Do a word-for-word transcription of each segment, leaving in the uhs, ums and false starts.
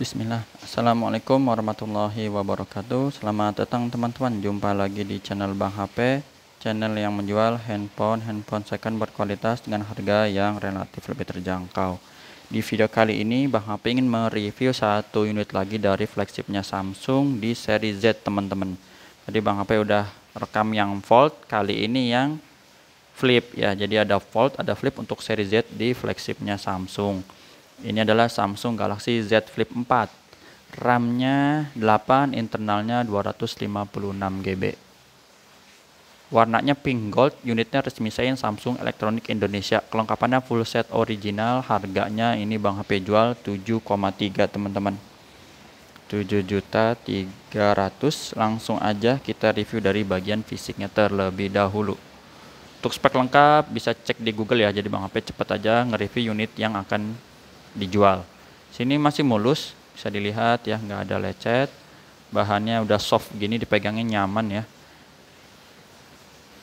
Bismillah, assalamualaikum warahmatullahi wabarakatuh. Selamat datang teman-teman, jumpa lagi di channel Bang Hape, channel yang menjual handphone handphone second berkualitas dengan harga yang relatif lebih terjangkau. Di video kali ini Bang Hape ingin mereview satu unit lagi dari flagshipnya Samsung di seri Z teman-teman. Jadi Bang Hape udah rekam yang Fold, kali ini yang Flip ya. Jadi ada Fold, ada Flip untuk seri Z di flagshipnya Samsung. Ini adalah Samsung Galaxy Z Flip empat, RAM-nya delapan, internalnya dua ratus lima puluh enam giga byte. Warnanya pink gold, unitnya resmi SEIN Samsung Electronic Indonesia. Kelengkapannya full set original, harganya ini Bang Hape jual tujuh koma tiga teman-teman. tujuh juta tiga ratus ribu. Langsung aja kita review dari bagian fisiknya terlebih dahulu. Untuk spek lengkap bisa cek di Google ya. Jadi Bang Hape cepat aja nge-review unit yang akan dijual. Sini masih mulus, bisa dilihat ya, nggak ada lecet, bahannya udah soft gini, dipegangnya nyaman ya.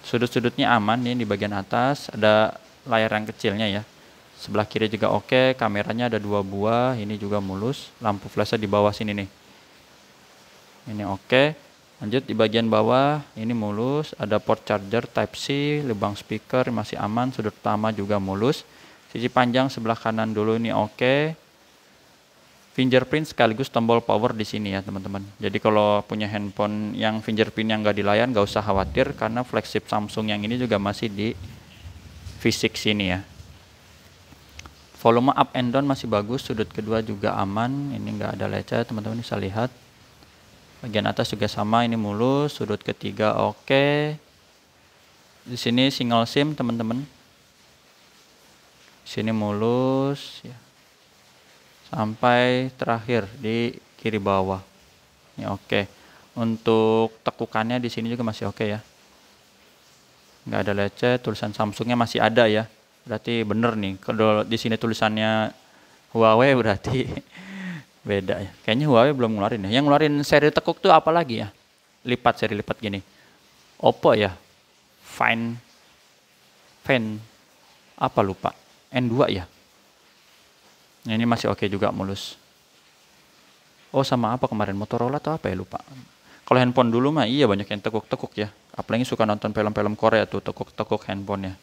Sudut-sudutnya aman nih, di bagian atas ada layar yang kecilnya ya, sebelah kiri juga oke, kameranya ada dua buah, ini juga mulus, lampu flashnya di bawah sini nih, ini oke. Lanjut di bagian bawah, ini mulus, ada port charger Type C, lubang speaker masih aman, sudut utama juga mulus. Sisi panjang sebelah kanan dulu ini oke. Fingerprint sekaligus tombol power di sini ya teman-teman. Jadi kalau punya handphone yang fingerprint yang nggak dilayan, nggak usah khawatir karena flagship Samsung yang ini juga masih di fisik sini ya. Volume up and down masih bagus, sudut kedua juga aman, ini nggak ada lecet teman-teman, bisa lihat. Bagian atas juga sama, ini mulus, sudut ketiga oke. Di sini single SIM teman-teman. Sini mulus ya. Sampai terakhir di kiri bawah. Ini oke. Untuk tekukannya di sini juga masih oke ya. Nggak ada lecet, tulisan Samsungnya masih ada ya. Berarti bener nih. Kalau di sini tulisannya Huawei berarti beda ya. Kayaknya Huawei belum ngeluarin ya. Yang ngeluarin seri tekuk tuh apa lagi ya? Lipat, seri lipat gini. Oppo ya. Fine. Fan. Apa lupa? N dua ya. Ini masih oke juga, mulus. Oh sama apa kemarin, Motorola atau apa ya, lupa. Kalau handphone dulu mah iya banyak yang tekuk-tekuk ya. Apalagi suka nonton film-film Korea tuh, tekuk-tekuk handphonenya.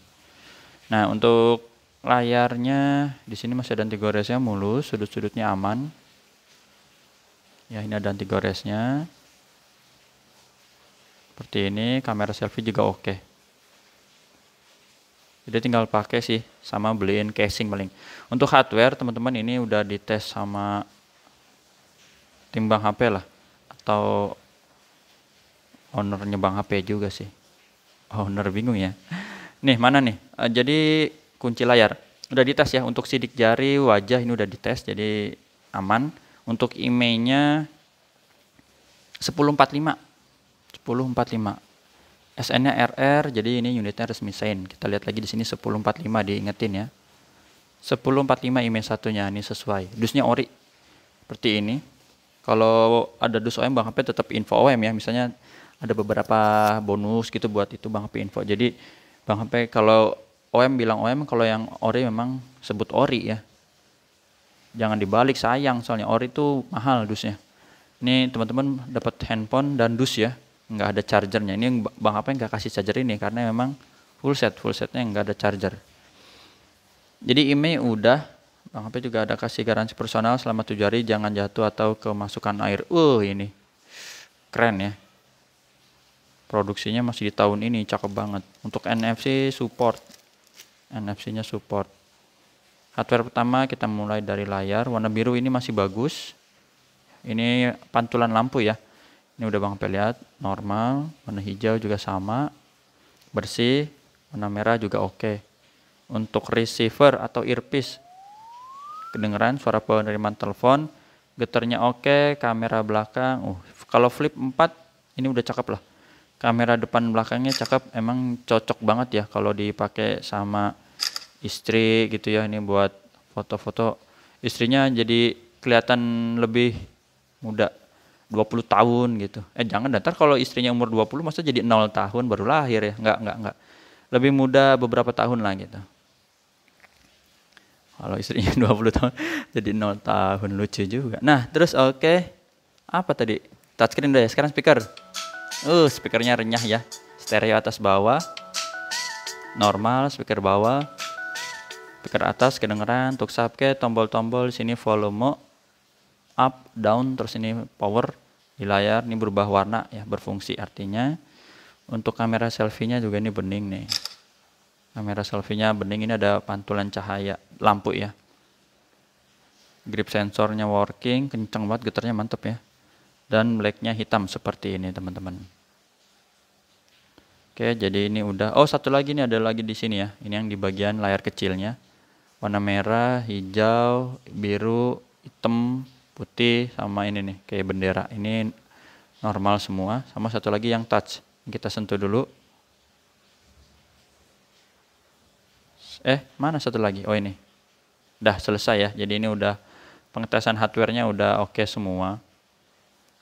Nah untuk layarnya di sini masih ada anti goresnya, mulus, sudut-sudutnya aman. Ya ini ada anti goresnya. Seperti ini, kamera selfie juga oke. Jadi tinggal pakai sih, sama beliin casing paling. Untuk hardware teman-teman ini udah dites sama tim Bang Hape lah, atau ownernya Bang Hape juga sih. Owner bingung ya. Nih mana nih? Jadi kunci layar udah dites ya. Untuk sidik jari, wajah ini udah dites, jadi aman. Untuk I M E I-nya sepuluh empat puluh lima. S N-nya R R, jadi ini unitnya resmi SEIN. Kita lihat lagi di sini sepuluh empat puluh lima, diingetin ya. sepuluh empat puluh lima I M E I satunya ini sesuai. DUSnya ori seperti ini. Kalau ada DUS O M Bang Hape tetap info O M ya. Misalnya ada beberapa bonus gitu buat itu Bang Hape info. Jadi Bang Hape kalau O M bilang O M, kalau yang ori memang sebut ori ya. Jangan dibalik, sayang soalnya ori itu mahal DUSnya. Ini teman-teman dapat handphone dan DUS ya. Nggak ada chargernya, ini Bang Hape nggak kasih charger ini karena memang full set, full setnya nggak ada charger. Jadi I M E I udah, Bang Hape juga ada kasih garansi personal selama tujuh hari, jangan jatuh atau kemasukan air. Uh ini keren ya, produksinya masih di tahun ini, cakep banget. Untuk N F C support, N F C-nya support. Hardware pertama kita mulai dari layar, warna biru ini masih bagus. Ini pantulan lampu ya. Ini udah Bang Hape lihat, normal, warna hijau juga sama, bersih, warna merah juga oke. Untuk receiver atau earpiece, kedengeran suara penerimaan telepon, getarnya oke, kamera belakang, uh, kalau Flip empat ini udah cakep lah. Kamera depan belakangnya cakep, emang cocok banget ya kalau dipakai sama istri gitu ya, ini buat foto-foto. Istrinya jadi kelihatan lebih muda. dua puluh tahun gitu. Eh jangan, ntar kalau istrinya umur dua puluh masa jadi nol tahun baru lahir ya. Enggak, enggak, enggak. Lebih muda beberapa tahun lah gitu. Kalau istrinya dua puluh tahun, jadi nol tahun, lucu juga. Nah, terus oke. Okay. Apa tadi? Touchscreen udah ya, sekarang speaker. Uh, speakernya renyah ya. Stereo atas bawah. Normal, speaker bawah. Speaker atas kedengeran, untuk subke, tombol-tombol, sini volume, up, down, terus ini power di layar, ini berubah warna ya, berfungsi artinya. Untuk kamera selfie-nya juga ini bening nih. Kamera selfie-nya bening, ini ada pantulan cahaya, lampu ya. Grip sensornya working, kenceng banget, getarnya mantep ya. Dan black-nya hitam seperti ini teman-teman. Oke, jadi ini udah. Oh, satu lagi nih, ada lagi di sini ya. Ini yang di bagian layar kecilnya. Warna merah, hijau, biru, hitam, putih, sama ini nih, kayak bendera. Ini normal semua, sama satu lagi yang touch. Kita sentuh dulu. Eh, mana satu lagi? Oh ini. Udah selesai ya. Jadi ini udah pengetesan hardware-nya udah oke okay semua.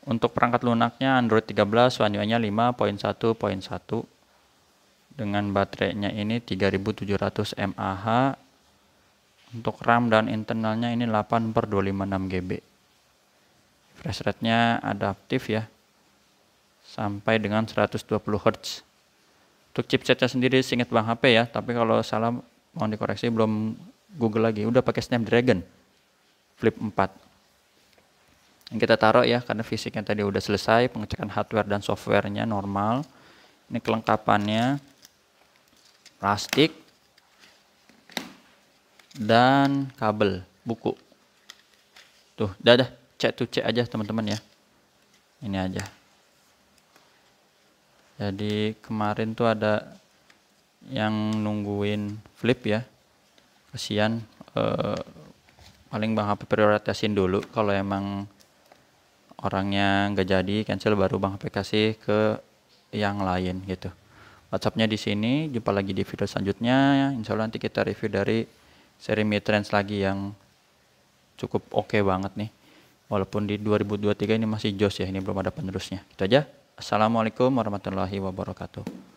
Untuk perangkat lunaknya Android tiga belas, One U I-nya lima titik satu titik satu. Dengan baterainya ini tiga ribu tujuh ratus mAh. Untuk RAM dan internalnya ini delapan per dua ratus lima puluh enam giga byte. Refresh rate-nya adaptif ya. Sampai dengan seratus dua puluh hertz. Untuk chipsetnya sendiri seingat Bang Hape ya, tapi kalau salah mohon dikoreksi, belum Google lagi, udah pakai Snapdragon Flip empat yang kita taruh ya, karena fisiknya tadi udah selesai, pengecekan hardware dan softwarenya normal. Ini kelengkapannya plastik dan kabel buku tuh, udah dah, cek tuh, cek aja teman-teman ya, ini aja. Jadi kemarin tuh ada yang nungguin Flip ya, kesian. Eh, paling Bang Hape prioritasin dulu, kalau emang orangnya nggak jadi cancel baru Bang Hape kasih ke yang lain gitu. WhatsApp-nya di sini, jumpa lagi di video selanjutnya. Insya Allah nanti kita review dari seri Mi Trends lagi yang cukup oke okay banget nih, walaupun di dua ribu dua puluh tiga ini masih jos ya, ini belum ada penerusnya. Itu aja. Assalamualaikum warahmatullahi wabarakatuh.